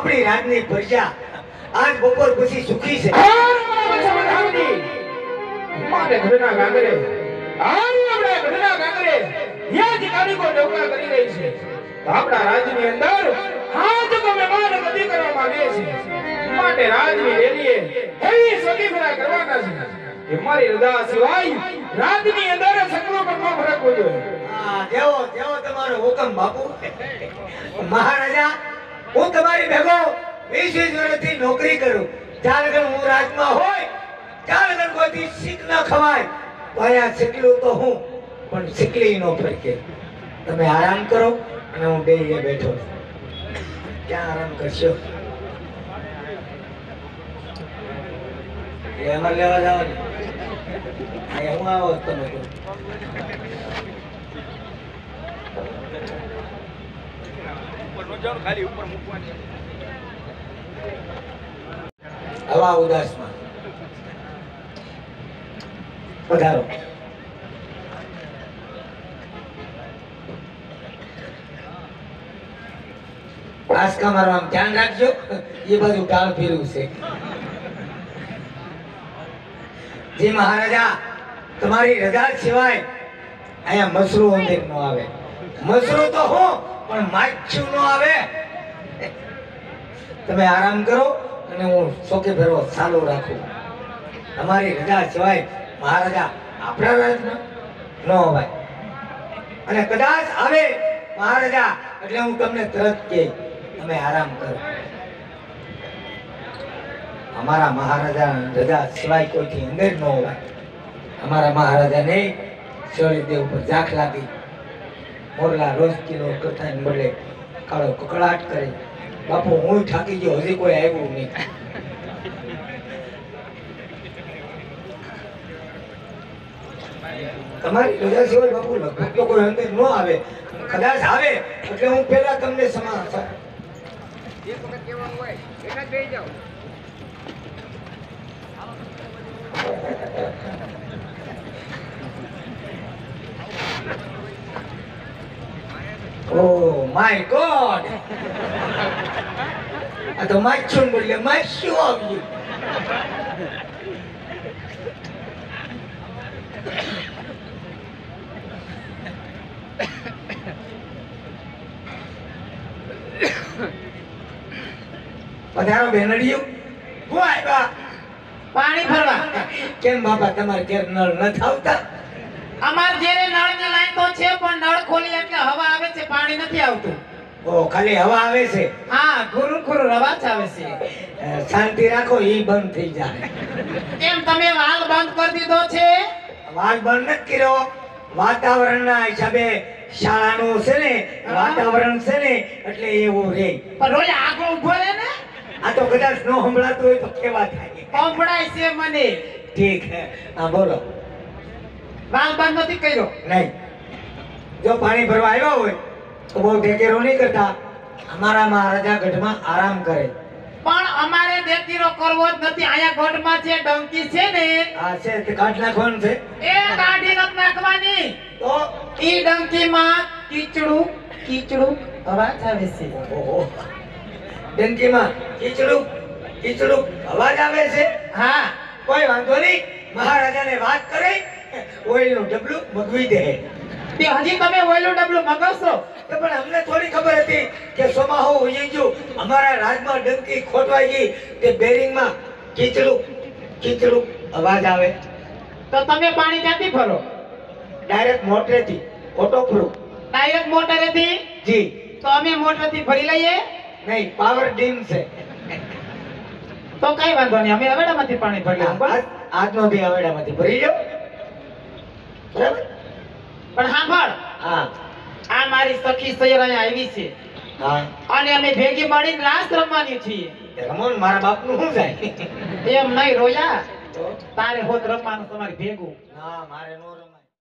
अपनी राजनी प्रजा आज बपोर पछी सुखी छे। मारे घरना गांगरे आरे अपने घरना गांगरे ये अधिकारी को नौका करी रही छे। आपड़ा राज्य ની અંદર હાથ તો મહેમાન ગતિ કરવા માંગે છે, માટે રાજની રેલીએ હેવી સગીફરા કરવાના છે કે મારી રજા સિવાય રાજની અંદર સકલો પરમા ફરક હોજો। હા દેવો દેવો તમારો હુકમ બાપુ। મહારાજા હું તમારી ભેગો 20 વર્ષથી નોકરી કરું, ચાલગણ હું રાજમાં હોય ચાલગણ કોઈથી શીખ ન ખવાય, ભયા શીખલું તો હું પણ શીખલી નો ફરકે। તમે આરામ કરો અને હું બેહીએ બેઠો ક્યાં આરામ કરશો? એમાં લેવા જાવ ને હું આવો તમે ઉપર નો જાવ ખાલી ઉપર મૂકવાની हवा उदास में पधारो। पास का मारवाम ध्यान रखियो, ये बाजू टाल फिरू से जी। महाराजा तुम्हारी रजा सिवाय आया मसरू अंदर न आवे। मसरू तो हो पण माछू न आवे। તમે આરામ કરો અને હું શોકે ભેરો ચાલુ રાખું। તમારી રજા સિવાય મહારાજા આપણા રાજમાં ન હોય, અને કદાચ આવે મહારાજા એટલે હું તમને તરત કહી તમે આરામ કરો। અમારા મહારાજા રજા સિવાય કોઈથી અંદર ન હોય। અમારા મહારાજાને શોળી દેવ પર ઝાંખ લાગી, મોરલા રોજ કિલો કથા બદલે કાળો કકળાટ કરે। બાપુ હું ઠાકી ગયો, હજી કોઈ આવ્યું નહીં। તમારી રજા સિવાય બાપુ લગભગ તો કોઈ અંદર ન આવે, કદાચ આવે એટલે હું પહેલા તમને સમાચાર જે તમને કહેવાનું હોય એના કહી જાવ। Oh my God! I don't like to be a macho of you. What happened to you? Why, Papa? Pani Papa? Can Papa come and get not out of? અમાર ઘરે નળની લાઈન તો છે પણ નળ ખોલી એટલે હવા આવે છે, પાણી નથી આવતું। ઓ ખાલી હવા આવે છે। હા ગુરુ ગુરુ અવાજ આવે છે। શાંતિ રાખો, ઈ બંધ થઈ જાય। એમ તમે વાલ બંધ કરી દીધો છે? વાલ બંધ ન કર્યો, વાતાવરણના હિસાબે શાળાનું છે ને વાતાવરણ છે ને એટલે એવું રે। પણ રોજ આગળ ઉભો રહે ને। આ તો કદાચ નો સંભળાતું હોય તો કેવા થાય? સંભળાય છે મને। ઠીક છે હા બોલો। વાલ બંધ નથી કર્યો? નહીં। જો પાણી ભરવા આવ્યો હોય તો બહુ ઢેકેરો નહીં કરતા। અમારા મહારાજા ગઢમાં આરામ કરે। પણ અમારે ઢેકેરો કરવો જ નથી। આયા ગઢમાં છે ડંકી છે ને, આ છે તે કાઢ નાખવાનું છે। એ કાઢી ન નાખવાની તો ઈ ડંકીમાં કીચડું કીચડું અવાજ આવે છે। ઓહો ડંકીમાં કીચડું કીચડું અવાજ આવે છે? હા કોઈ વાંધો નહીં। મહારાજાને વાત કરે ઓઈલનું ડબલું મગવી દે। તે હજી તમે ઓઈલનું ડબલું મગાવશો તો? પણ અમને થોડી ખબર હતી કે સોમાહો હોઈ ગયું, અમારા રાજમાં ડંકી ખોટવાઈ ગઈ, તે બેરિંગમાં કીચડું કીચડું અવાજ આવે। તો તમે પાણી ક્યાંથી ભરો? ડાયરેક્ટ મોટરેથી ઓટો ભરો? ડાયરેક્ટ મોટરેથી? જી। તો અમે મોટરેથી ભરી લઈએ? નહીં પાવર ડીમ છે। તો કઈ વાંધો નહીં, અમે અવેડામાંથી પાણી ભરી લઈએ। આજનો બી અવેડામાંથી ભરી લો બરાબર। પણ સાંભળ, હા આ મારી સખી સયર અહીંયા આવી છે। હા અને અમે ભેગી મળીને રાસ રમવાની છીએ। રમોન મારા બાપનું શું જાય? એમ નહીં રોયા, તારે હોત રમવાનું તમારી ભેગું। ના મારે નો